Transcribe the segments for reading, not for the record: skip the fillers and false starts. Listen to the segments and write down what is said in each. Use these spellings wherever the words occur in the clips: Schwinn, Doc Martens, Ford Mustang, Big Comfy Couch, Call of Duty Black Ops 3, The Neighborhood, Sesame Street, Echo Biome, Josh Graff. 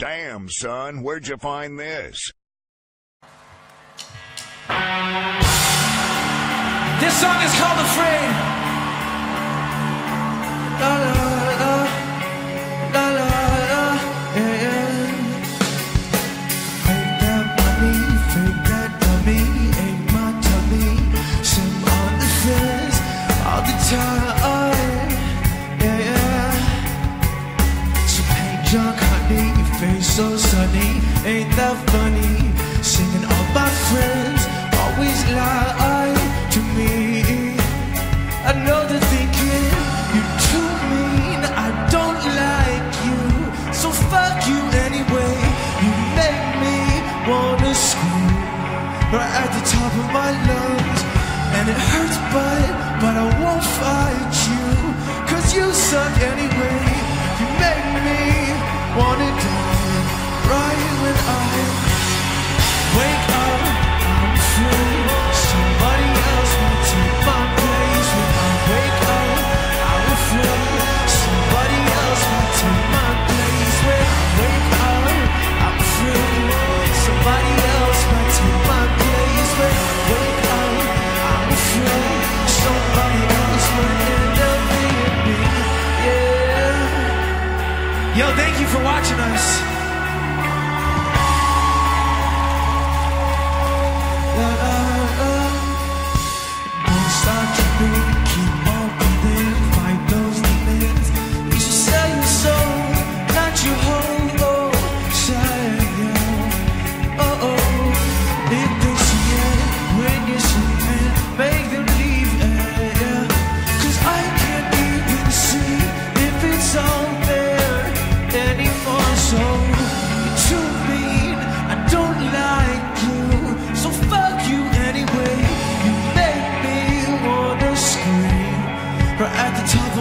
Damn, son, where'd you find this? This song is called Afraid. La la la, la la la, yeah, yeah. Break that money, fake that dummy, ain't my tummy. Sim on the fence, all the time, yeah, yeah. So paint junk, honey, your face so sunny, ain't that funny? Singing all my friends, always lie to me. I know they're thinking you're too mean, I don't like you, so fuck you anyway. You make me wanna scream right at the top of my lungs, and it hurts but I won't fight you, cause you suck anyway. You make me wanna die right when I wake up. I'm afraid somebody else will take my place. When I wake up, I'm afraid somebody else will take my place. When I wake up, I'm afraid somebody else will take my place. When I wake up, I'm afraid somebody else will end up being me. Yeah. Yo, thank you for watching us.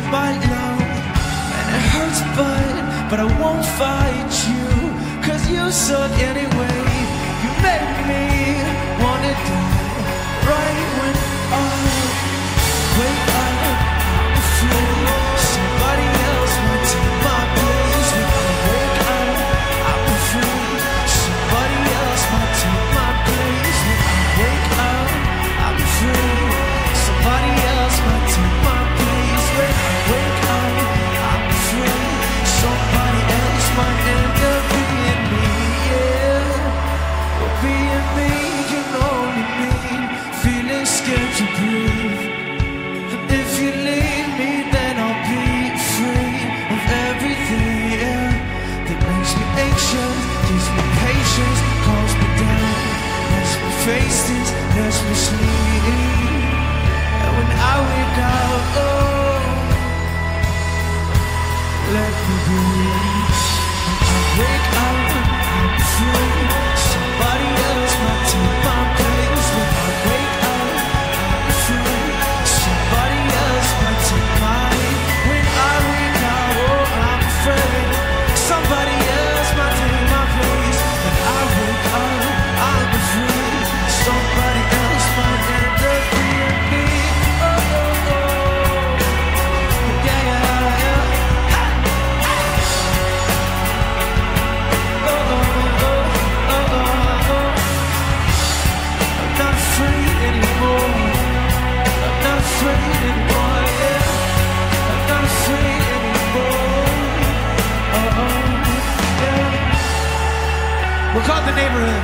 My love, and it hurts but I won't fight you, cause you suck anyway. You make me wanna die right when I wake up. I'm afraid somebody else will take my place. When I wake up, I'm afraid somebody else will take my place. When I wake up, I'm afraid somebody else will take my place. Wake up, I'm afraid somebody else might end up being me, yeah. Well, being me can only mean feeling scared to breathe. And if you leave me, then I'll be free of everything, yeah. That makes me anxious, gives me patience, calms me down, lets me face this, lets me sleep. And when I wake up, oh, let me be. I wake up, I'm afraid somebody else might take my place. When I wake up, I'm afraid somebody else might take mine. When I wake up, oh, I'm afraid somebody else might take my place. When I wake up, I'm afraid somebody else might end up being me. Oh, oh, oh, yeah, yeah, yeah. We're called The Neighborhood.